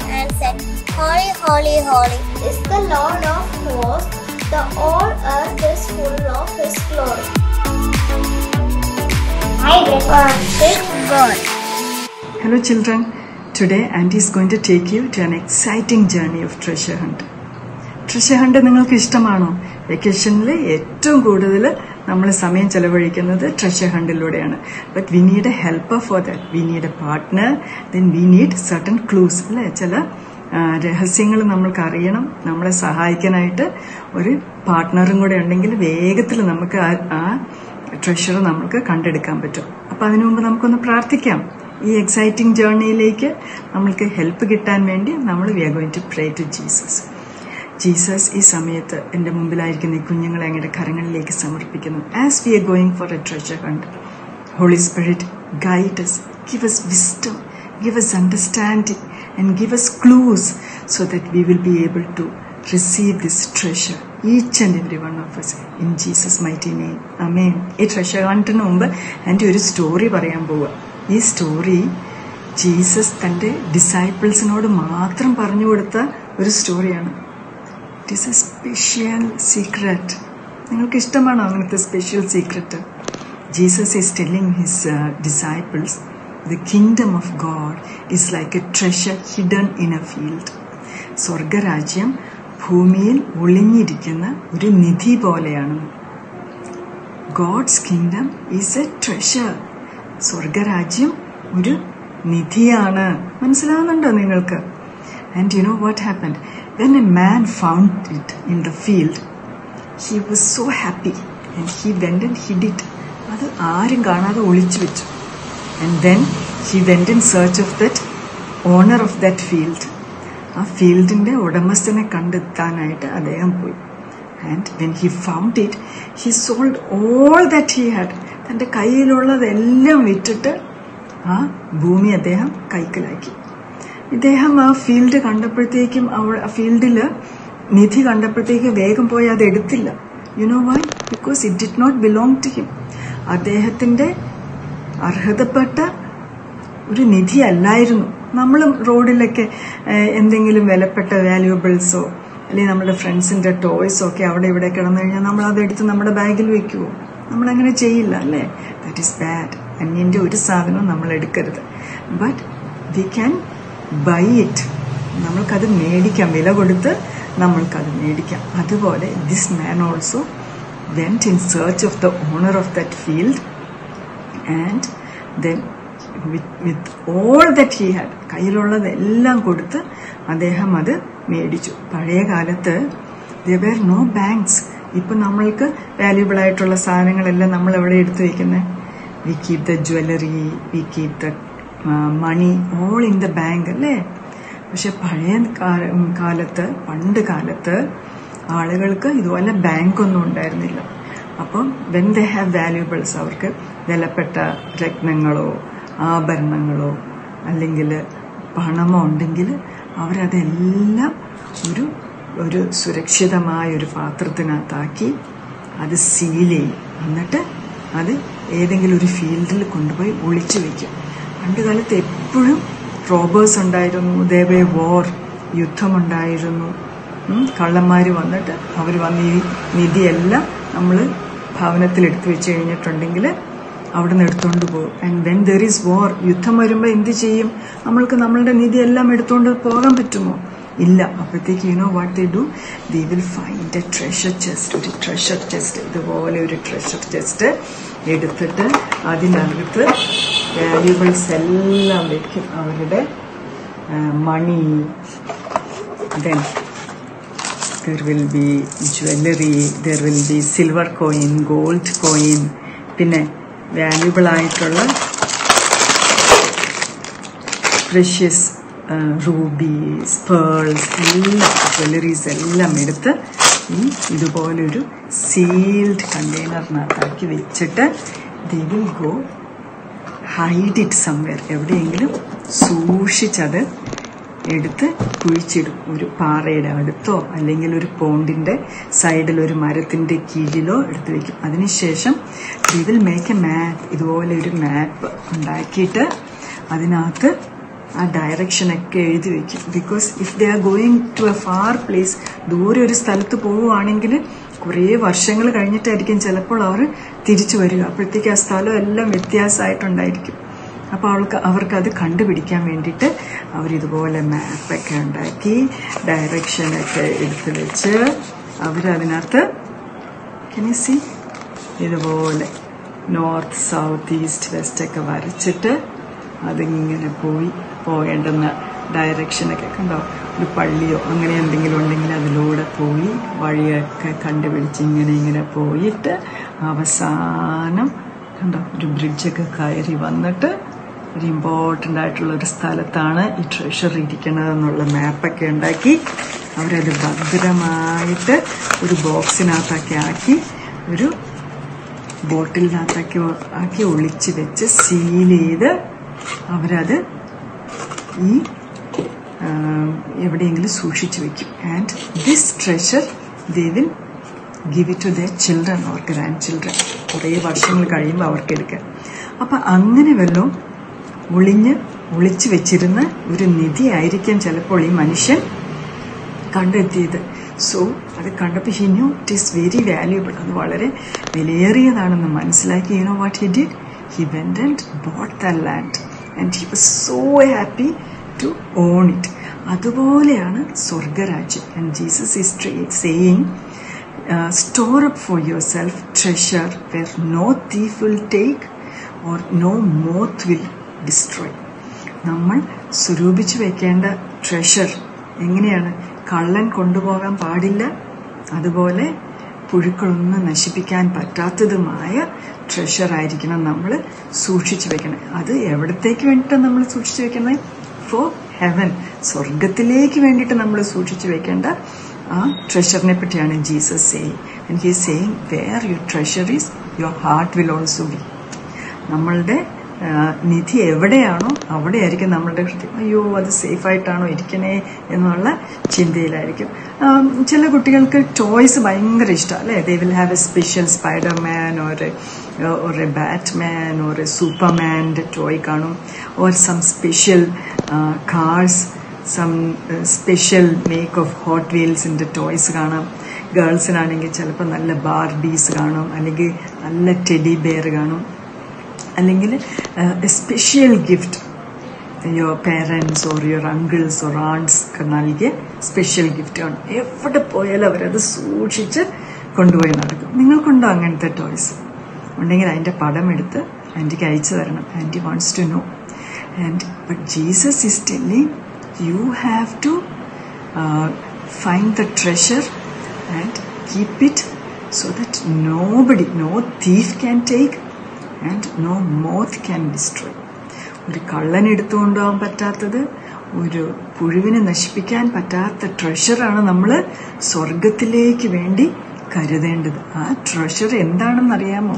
heaven and said, Holy, holy, holy is the Lord of hosts. The whole earth is full of His glory. I refer to God. Hello children. Today Andy is going to take you to an exciting journey of treasure hunt. Treasure hunt നിങ്ങൾക്ക് ഇഷ്ടമാണോ? വെക്കേഷനിൽ ഏറ്റവും കൂടുതൽ നമ്മൾ സമയം ചെലവഴിക്കുന്നത് treasure ഹണ്ടിലൂടെയാണ്. But we need a helper for that. We need a partner, then we need certain clues. അല്ലേ, ചില രഹസ്യങ്ങൾ നമ്മൾക്ക് അറിയണം. നമ്മളെ സഹായിക്കാനായിട്ട് ഒരു പാർട്ട്ണറും കൂടെ ഉണ്ടെങ്കിൽ വേഗത്തിൽ നമുക്ക് ആ ട്രഷർ നമുക്ക് കണ്ടെടുക്കാൻ പറ്റും. അപ്പം അതിനു മുമ്പ് നമുക്കൊന്ന് പ്രാർത്ഥിക്കാം. ഈ എക്സൈറ്റിംഗ് ജേർണിയിലേക്ക് നമ്മൾക്ക് ഹെൽപ്പ് കിട്ടാൻ വേണ്ടി നമ്മൾ we are going to pray to Jesus. Jesus, ഈ സമയത്ത് എൻ്റെ മുമ്പിലായിരിക്കുന്ന ഈ കുഞ്ഞുങ്ങളെ അങ്ങയുടെ കരങ്ങളിലേക്ക് സമർപ്പിക്കുന്നു. As we are going for a treasure hunt, holy spirit guide us, give us wisdom, give us understanding and give us clues so that we will be able to receive this treasure, each and every one of us, in Jesus' mighty name. Amen. ഈ treasure ഹണ്ടിന് മുമ്പ് എൻ്റെ ഒരു story പറയാൻ പോവുക. ഈ story Jesus തൻ്റെ ഡിസൈപ്പിൾസിനോട് മാത്രം പറഞ്ഞു കൊടുത്ത ഒരു സ്റ്റോറിയാണ്. It is a special secret. നിങ്ങൾക്ക് ഇഷ്ടമാണോ അങ്ങനത്തെ special secret? Jesus is telling his disciples the kingdom of God is like a treasure hidden in a field. സ്വർഗരാജ്യം ഭൂമിയിൽ ഒളിഞ്ഞിരിക്കുന്ന ഒരു നിധി പോലെയാണ്. God's kingdom is a treasure. സ്വർഗരാജ്യം ഒരു നിധിയാണ്. മനസ്സിലാവുന്നുണ്ടോ നിങ്ങൾക്ക്? And you know what happened? When a man found it in the field, he was so happy and he went and hid it. Adu aarum kaanada olichu vechu. And then he went in search of that owner of that field. Aa field inde udamastane kandettanayitte adeyam poi. And when he found it, he sold all that he had. Thante kayilulladellum vittitte aa bhoomi adeyam kaikilaki. ഇദ്ദേഹം ആ field കണ്ടപ്പോഴത്തേക്കും, അവൾ ആ ഫീൽഡിൽ നിധി കണ്ടപ്പോഴത്തേക്കും വേഗം പോയി അത് എടുത്തില്ല. You know why? Because it did not belong to him. അദ്ദേഹത്തിൻ്റെ അർഹതപ്പെട്ട ഒരു നിധി അല്ലായിരുന്നു. നമ്മളും റോഡിലൊക്കെ എന്തെങ്കിലും വിലപ്പെട്ട വാല്യൂബിൾസോ അല്ലെങ്കിൽ നമ്മുടെ ഫ്രണ്ട്സിൻ്റെ ടോയ്സോ ഒക്കെ അവിടെ ഇവിടെ കിടന്നു കഴിഞ്ഞാൽ നമ്മൾ അതെടുത്ത് നമ്മുടെ ബാഗിൽ വെക്കുമോ? നമ്മളങ്ങനെ ചെയ്യില്ല, അല്ലേ? That is bad. അന്യൻ്റെ ഒരു സാധനവും നമ്മൾ എടുക്കരുത്. But we can buy it. നമ്മൾക്കത് മേടിക്കാം, വില കൊടുത്ത് നമ്മൾക്കത് മേടിക്കാം. അതുപോലെ this man also went in search of the owner of that field and then with all that he had, കയ്യിലുള്ളതെല്ലാം കൊടുത്ത് അദ്ദേഹം അത് മേടിച്ചു. പഴയ കാലത്ത് there were no banks. ഇപ്പം നമ്മൾക്ക് വാല്യൂബിൾ ആയിട്ടുള്ള സാധനങ്ങളെല്ലാം നമ്മൾ എവിടെ എടുത്തു വയ്ക്കുന്നത്? we keep the jewelry, we keep the money all in the bank, അല്ലേ? പക്ഷെ പഴയ കാലത്ത്, പണ്ട് കാലത്ത് ആളുകൾക്ക് ഇതുപോലെ ബാങ്കൊന്നും ഉണ്ടായിരുന്നില്ല. അപ്പം വെൻ ദേ ഹാവ് വാല്യൂബിൾസ്, അവർക്ക് വിലപ്പെട്ട രത്നങ്ങളോ ആഭരണങ്ങളോ അല്ലെങ്കിൽ പണമോ ഉണ്ടെങ്കിൽ അവരതെല്ലാം ഒരു ഒരു സുരക്ഷിതമായൊരു പാത്രത്തിനകത്താക്കി അത് സീൽ ചെയ്യും. എന്നിട്ട് അത് ഏതെങ്കിലും ഒരു ഫീൽഡിൽ കൊണ്ടുപോയി ഒളിച്ചു വയ്ക്കും. പണ്ട് കാലത്ത് എപ്പോഴും റോബേഴ്സ് ഉണ്ടായിരുന്നു, ദേവേ വോർ, യുദ്ധമുണ്ടായിരുന്നു. കള്ളന്മാർ വന്നിട്ട് അവർ വന്ന് ഈ നിധിയെല്ലാം നമ്മൾ ഭവനത്തിൽ എടുത്തു വെച്ച് കഴിഞ്ഞിട്ടുണ്ടെങ്കിൽ അവിടെ നിന്ന് എടുത്തുകൊണ്ട് പോകും. And when there is war, യുദ്ധം വരുമ്പോൾ എന്ത് ചെയ്യും? നമ്മൾക്ക് നമ്മളുടെ നിധിയെല്ലാം എടുത്തുകൊണ്ട് പോകാൻ പറ്റുമോ? ഇല്ല. അപ്പോഴത്തേക്ക് you know what they do? They will find a treasure chest. ഒരു ട്രഷർ ചെസ്റ്റ്, ഇതുപോലെ ഒരു ട്രഷർ ചെസ്റ്റ് എടുത്തിട്ട് അതിനകത്ത് വാല്യൂബിൾസ് എല്ലാം വെക്കും. അവരുടെ money, then there will be jewellery, there will be silver coin, gold coin, പിന്നെ വാല്യൂബിളായിട്ടുള്ള പ്രഷ്യസ് റൂബീസ്, പേൾസ്, എല്ലാ ജ്വല്ലറീസ് എല്ലാം എടുത്ത് ഇതുപോലൊരു സീൽഡ് കണ്ടെയ്നറിനകത്താക്കി വെച്ചിട്ട് they will go hide it somewhere. എവിടെയെങ്കിലും സൂക്ഷിച്ചത് എടുത്ത് കുഴിച്ചിടും. ഒരു പാറയുടെ അടുത്തോ അല്ലെങ്കിൽ ഒരു പോണ്ടിൻ്റെ സൈഡിൽ ഒരു മരത്തിൻ്റെ കീഴിലോ എടുത്ത് വയ്ക്കും. അതിനുശേഷം they will make a map. ഇതുപോലെ ഒരു മാപ്പ് ഉണ്ടാക്കിയിട്ട് അതിനകത്ത് ആ ഡയറക്ഷനൊക്കെ എഴുതി വയ്ക്കും. Because if they are going to a far place, ദൂരെ ഒരു സ്ഥലത്ത് പോവുകയാണെങ്കിൽ കുറേ വർഷങ്ങൾ കഴിഞ്ഞിട്ടായിരിക്കും ചിലപ്പോൾ അവർ തിരിച്ചു വരിക. അപ്പോഴത്തേക്ക് ആ സ്ഥലം എല്ലാം വ്യത്യാസമായിട്ടുണ്ടായിരിക്കും. അപ്പോൾ അവർക്കത് കണ്ടുപിടിക്കാൻ വേണ്ടിയിട്ട് അവരിതുപോലെ മാപ്പൊക്കെ ഉണ്ടാക്കി ഡയറക്ഷനൊക്കെ എടുത്തു വെച്ച് അവരതിനകത്ത് കെനിസി ഇതുപോലെ നോർത്ത് സൗത്ത് ഈസ്റ്റ് വെസ്റ്റൊക്കെ വരച്ചിട്ട് അതിങ്ങനെ പോയി പോകേണ്ടുന്ന ഡയറക്ഷനൊക്കെ കണ്ടോ. ഒരു പള്ളിയോ അങ്ങനെ എന്തെങ്കിലും ഉണ്ടെങ്കിൽ അതിലൂടെ പോയി വഴിയൊക്കെ കണ്ടുപിടിച്ച് ഇങ്ങനെ പോയിട്ട് അവസാനം കണ്ടോ ഒരു ബ്രിഡ്ജൊക്കെ കയറി വന്നിട്ട് ഒരു ഇമ്പോർട്ടൻ്റ് ആയിട്ടുള്ളൊരു സ്ഥലത്താണ് ഈ ട്രഷറി ഇരിക്കണതെന്നുള്ള മാപ്പൊക്കെ ഉണ്ടാക്കി അവരത് ഭദ്രമായിട്ട് ഒരു ബോക്സിനകത്തൊക്കെ ആക്കി ഒരു ബോട്ടിലിനകത്തൊക്കെ ആക്കി ഒളിച്ച് വെച്ച് സീൽ ചെയ്ത് അവരത് ഈ എവിടെയെങ്കിലും സൂക്ഷിച്ചു വയ്ക്കും. And this treasure they will give it to their children or grandchildren, കുറേ വർഷങ്ങൾ കഴിയുമ്പോൾ അവർക്കെടുക്കാൻ. അപ്പം അങ്ങനെ വല്ലതും ഒളിച്ചു വെച്ചിരുന്ന ഒരു നിധി ആയിരിക്കാം ചിലപ്പോൾ ഈ മനുഷ്യൻ കണ്ടെത്തിയത്. സോ അത് കണ്ടപ്പോൾ he knew it is very valuable, അത് വളരെ വിലയേറിയതാണെന്ന് മനസ്സിലാക്കി you know what he did, he went and bought the land and he was so happy to own it. അതുപോലെയാണ് സ്വർഗരാജ്യം. And Jesus is saying, store up for yourself treasure where no thief will take or no moth will destroy. നമ്മൾ സ്വരൂപിച്ചു വെക്കേണ്ട treasure എങ്ങനെയാണ്? കള്ളൻ കൊണ്ടുപോകാൻ പാടില്ല, അതുപോലെ പുഴുക്കളൊന്നും നശിപ്പിക്കാൻ പറ്റാത്തതുമായ ട്രഷറായിരിക്കണം നമ്മൾ സൂക്ഷിച്ചു വെക്കണേ. അത് എവിടത്തേക്ക് വേണ്ടിയിട്ടാണ് നമ്മൾ സൂക്ഷിച്ചു വെക്കുന്നത്? ഫോർ ഹെവൻ, സ്വർഗത്തിലേക്ക് വേണ്ടിയിട്ട് നമ്മൾ സൂക്ഷിച്ചു വെക്കേണ്ട ആ ട്രഷറിനെ പറ്റിയാണ് Jesus saying. And he is saying where your treasure is your heart will also be. നമ്മളുടെ നിധി എവിടെയാണോ അവിടെ ആയിരിക്കും നമ്മളുടെ ഹൃദയം. അയ്യോ അത് സേഫായിട്ടാണോ ഇരിക്കണേ എന്നുള്ള ചിന്തയിലായിരിക്കും. ചില കുട്ടികൾക്ക് ടോയ്സ് ഭയങ്കര ഇഷ്ടമാണ് അല്ലേ? They will have a special Spiderman ഒരു ബാറ്റ്മാൻ ഒരു സൂപ്പർമാൻ്റെ ടോയ് കാണും, or some special cars, some special make of hot വീൽസിൻ്റെ ടോയ്സ് കാണാം. ഗേൾസിനാണെങ്കിൽ ചിലപ്പോൾ നല്ല ബാർബീസ് കാണും, അല്ലെങ്കിൽ നല്ല ടെഡി ബെയർ കാണും, അല്ലെങ്കിൽ special gift your parents or your uncles or aunts ഒക്കെ നൽകിയ സ്പെഷ്യൽ ഗിഫ്റ്റാണ്. എവിടെ പോയാലും അവരത് സൂക്ഷിച്ച് കൊണ്ടുപോയി നടക്കും. നിങ്ങൾക്കുണ്ടോ അങ്ങനത്തെ ടോയ്സ്? ഉണ്ടെങ്കിൽ അതിൻ്റെ പടമെടുത്ത് ആൻറ്റിക്ക് അയച്ചു തരണം. Aunty wants to know. And but Jesus is telling you have to find the treasure and keep it so that nobody, no thief can take and no moth can destroy. ഒരു കള്ളന് എടുത്തുകൊണ്ടുപോകാൻ പറ്റാത്തത്, ഒരു പുഴുവിനെ നശിപ്പിക്കാൻ പറ്റാത്ത ട്രഷറാണ് നമ്മൾ സ്വർഗത്തിലേക്ക് വേണ്ടി കരുതേണ്ടത്. ആ ട്രഷർ എന്താണെന്നറിയാമോ?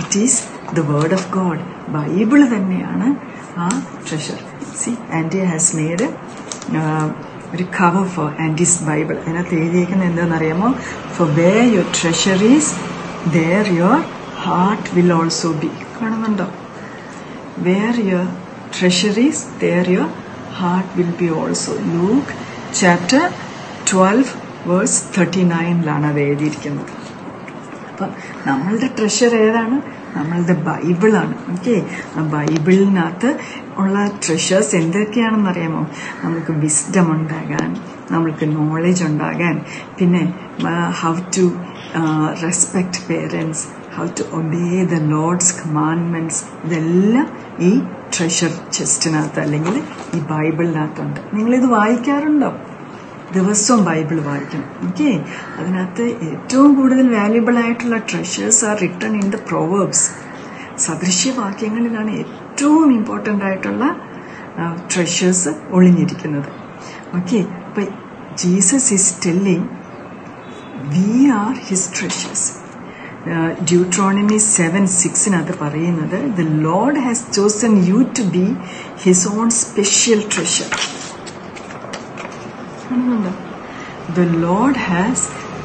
It is the word of God. Bible തന്നെയാണ് ആ treasure. C aunty has made ഒരു കവർ ഫോർ ആൻറ്റീസ് ബൈബിൾ. അതിനകത്ത് എഴുതിയിരിക്കുന്നത് എന്താണെന്നറിയാമോ? For where your treasure is there your heart will also be. കാണുന്നുണ്ടോ? where your treasure is there your heart will be also. Luke chapter 12 verse 39 ലാണ് അത് എഴുതിയിരിക്കുന്നത്. അപ്പം നമ്മളുടെ ട്രഷർ ഏതാണ്? നമ്മളുടെ ബൈബിളാണ്. ഓക്കെ, ആ ബൈബിളിനകത്ത് ഉള്ള ട്രഷേഴ്സ് എന്തൊക്കെയാണെന്നറിയാമോ? നമുക്ക് വിസ്ഡം ഉണ്ടാകാൻ, നമ്മൾക്ക് നോളജ് ഉണ്ടാകാൻ, പിന്നെ how to respect parents, how to obey the Lord's commandments, ഇതെല്ലാം ഈ ട്രഷർ ചെസ്റ്റിനകത്ത് അല്ലെങ്കിൽ ഈ ബൈബിളിനകത്തുണ്ട്. നിങ്ങളിത് വായിക്കാറുണ്ടോ? ദിവസവും ബൈബിൾ വായിക്കണം. ഓക്കെ, അതിനകത്ത് ഏറ്റവും കൂടുതൽ വാല്യുബിൾ ആയിട്ടുള്ള treasures are written in the പ്രൊവേർബ്സ്. സദൃശ്യവാക്യങ്ങളിലാണ് ഏറ്റവും ഇമ്പോർട്ടൻ്റ് ആയിട്ടുള്ള ട്രഷേഴ്സ് ഒളിഞ്ഞിരിക്കുന്നത്. ഓക്കെ, അപ്പം Jesus is telling we are his treasures. Deuteronomy 7:6 നത് പറയുന്നത്, the Lord has chosen you to be his own special treasure. The Lord has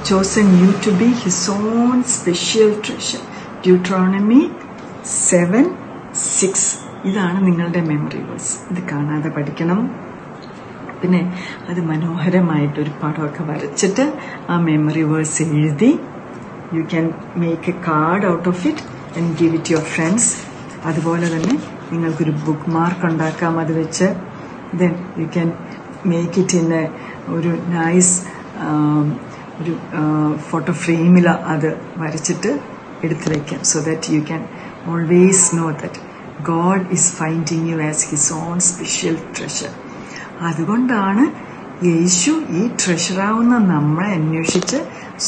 chosen you to be his own special treasure. Deuteronomy 7:6 ഇതാണ് നിങ്ങളുടെ memory verse. ഇത് കാണാതെ പഠിക്കണം. പിന്നെ അത് മനോഹരമായിട്ടൊരു പടമൊക്കെ വരച്ചിട്ട് ആ മെമ്മറി വേഴ്സ് എഴുതി you can make a card out of it and give it your friends. അതുപോലെ തന്നെ നിങ്ങൾക്കൊരു ബുക്ക് മാർക്ക് ഉണ്ടാക്കാം അത് വെച്ച്. Then you can make it in a ഒരു നൈസ് ഒരു ഫോട്ടോ ഫ്രെയിമിൽ അത് വരച്ചിട്ട് എടുത്തു വയ്ക്കാം. So that you can always know that God is finding you as His own special treasure. അതുകൊണ്ടാണ് യേശു ഈ ട്രഷറാവുന്ന നമ്മളെ അന്വേഷിച്ച്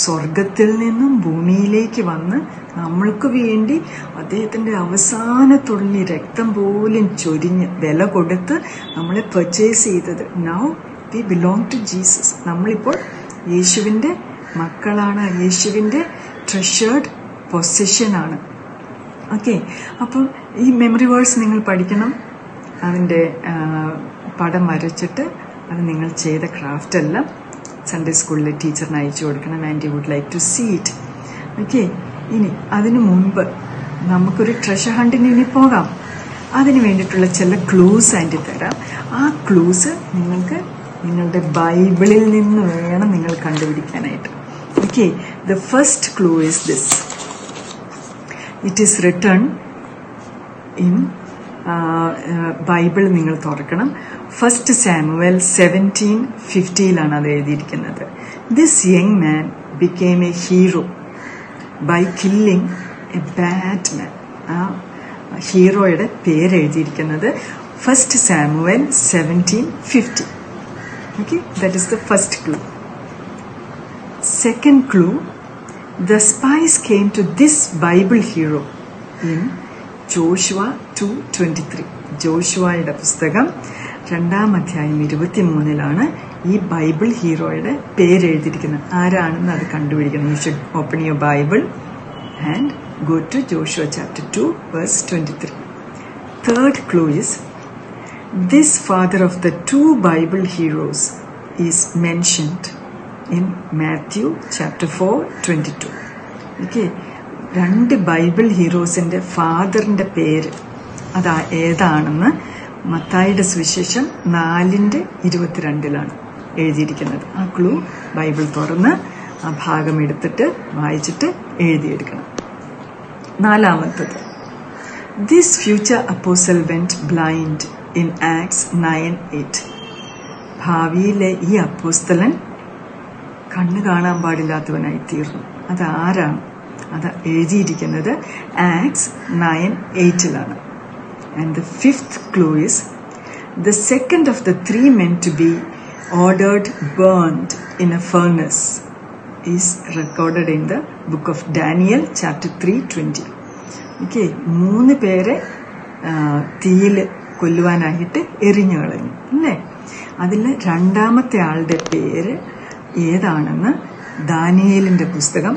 സ്വർഗത്തിൽ നിന്നും ഭൂമിയിലേക്ക് വന്ന് നമ്മൾക്ക് വേണ്ടി അദ്ദേഹത്തിൻ്റെ അവസാന തുള്ളി രക്തം പോലും ചൊരിഞ്ഞ് വില കൊടുത്ത് നമ്മളെ പർച്ചേസ് ചെയ്തത്. Now we belong to Jesus. നമ്മളിപ്പോൾ യേശുവിൻ്റെ മക്കളാണ്, യേശുവിൻ്റെ ട്രഷേർഡ് പൊസിഷനാണ്. ഓക്കെ, അപ്പം ഈ മെമ്മറി വേർഡ്സ് നിങ്ങൾ പഠിക്കണം. അതിൻ്റെ പടം വരച്ചിട്ട് അത് നിങ്ങൾ ചെയ്ത ക്രാഫ്റ്റ് എല്ലാം സൺഡേ സ്കൂളിലെ ടീച്ചറിന് അയച്ചു കൊടുക്കണം. And you would like to see it. Okay, ഇനി അതിനു മുൻപ് നമുക്കൊരു ട്രഷർ ഹണ്ടിന് ഇനി പോകാം. അതിന് വേണ്ടിയിട്ടുള്ള ചില ക്ലൂസ് ആൻഡ് തരാം. ആ ക്ലൂസ് നിങ്ങൾക്ക് നിങ്ങളുടെ ബൈബിളിൽ നിന്ന് വേണം നിങ്ങൾ കണ്ടുപിടിക്കാനായിട്ട്. Okay, the first clue is this. It is written in Bible. നിങ്ങൾ തുറക്കണം. 1 Samuel 17:50 അത് എഴുതിയിരിക്കുന്നത്. This young man became a hero by killing a bad man. ആ ഹീറോയുടെ പേര് എഴുതിയിരിക്കുന്നത് 1 Samuel 17:50. Okay, that is the first clue. Second clue. The spies came to this Bible hero in Joshua 2:23. ജോഷുവയുടെ പുസ്തകം 2-ാം അധ്യായം 23 ഈ ബൈബിൾ ഹീറോയുടെ പേര് എഴുതിയിരിക്കുന്നത്. ആരാണെന്ന് അത് കണ്ടുപിടിക്കണം. You should open your Bible and go to Joshua chapter 2:23. Third clue is this father of the two Bible heroes is mentioned in Matthew chapter 4:22. Okay, രണ്ട് Bible ഹീറോസിൻ്റെ ഫാദറിൻ്റെ പേര് അതാ ഏതാണെന്ന് മത്തായിയുടെ സുവിശേഷം 4:22 എഴുതിയിരിക്കുന്നത്. ആ ക്ലൂ ബൈബിൾ തുറന്ന് ആ ഭാഗം എടുത്തിട്ട് വായിച്ചിട്ട് എഴുതിയെടുക്കണം. നാലാമത്തത്, this future apostle went blind in Acts 9:8. ഭാവിയിലെ ഈ അപ്പോസ്തലൻ കണ്ണ് കാണാൻ പാടില്ലാത്തവനായി തീർന്നു. അത് ആരാണ്? അത് എഴുതിയിരിക്കുന്നത് Acts 9:8. And the fifth clue is the second of the three men to be ordered burned in a furnace is recorded in the book of Daniel chapter 3:20. Okay, 3 പേരെ തീയിൽ കൊല്ലുവാനായിട്ട് എറിഞ്ഞു കളഞ്ഞു അല്ലേ? അതിൽ രണ്ടാമത്തെ ആളുടെ പേര് ഏതാണെന്ന് ദാനിയേലിൻ്റെ പുസ്തകം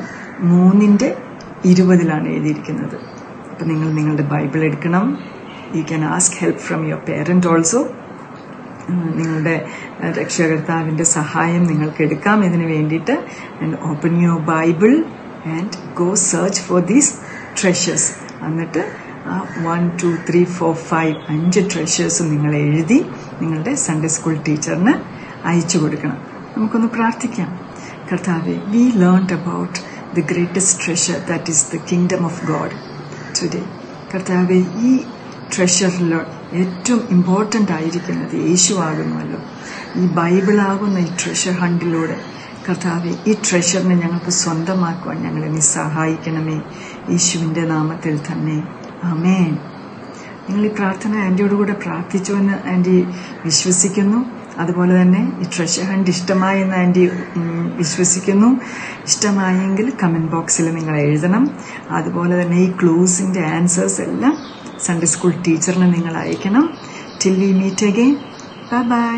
3:20 എഴുതിയിരിക്കുന്നത്. അപ്പം നിങ്ങൾ നിങ്ങളുടെ ബൈബിൾ എടുക്കണം. You can ask help from your parent also. നിങ്ങളുടെ രക്ഷകർത്താവിൻ്റെ സഹായം നിങ്ങൾക്ക് എടുക്കാം ഇതിന് വേണ്ടിയിട്ട്. And open your Bible and go search for these treasures. എന്നിട്ട് ആ 1, 2, 3, 4, 5, 5 ട്രഷേഴ്സും നിങ്ങൾ എഴുതി നിങ്ങളുടെ സൺഡേ സ്കൂൾ ടീച്ചറിന് അയച്ചു കൊടുക്കണം. നമുക്കൊന്ന് പ്രാർത്ഥിക്കാം. കർത്താവേ, we learned about the greatest treasure that is the kingdom of God today. കർത്താവേ, ഈ ട്രഷറിൽ ഏറ്റവും ഇമ്പോർട്ടൻ്റ് ആയിരിക്കുന്നത് യേശുവാകുന്നുവല്ലോ. ഈ ബൈബിളാകുന്ന ഈ ട്രഷർ ഹണ്ടിലൂടെ കർത്താവെ, ഈ ട്രഷറിനെ ഞങ്ങൾക്ക് സ്വന്തമാക്കുവാൻ ഞങ്ങളെ നീ സഹായിക്കണമേ. യേശുവിൻ്റെ നാമത്തിൽ തന്നെ, ആമേൻ. നിങ്ങൾ ഈ പ്രാർത്ഥന ആൻറ്റിയോടുകൂടെ പ്രാർത്ഥിച്ചുവെന്ന് ആൻറ്റി വിശ്വസിക്കുന്നു. അതുപോലെ തന്നെ ഈ ട്രഷർ ഹണ്ട് ഇഷ്ടമായെന്ന് ആൻറ്റി വിശ്വസിക്കുന്നു. ഇഷ്ടമായെങ്കിൽ കമൻറ്റ് ബോക്സിൽ നിങ്ങൾ എഴുതണം. അതുപോലെ തന്നെ ഈ ക്ലൂസിൻ്റെ ആൻസേഴ്സ് എല്ലാം സൺഡേ സ്കൂൾ ടീച്ചറിന് നിങ്ങൾ അയക്കണം. Till we meet again, bye by.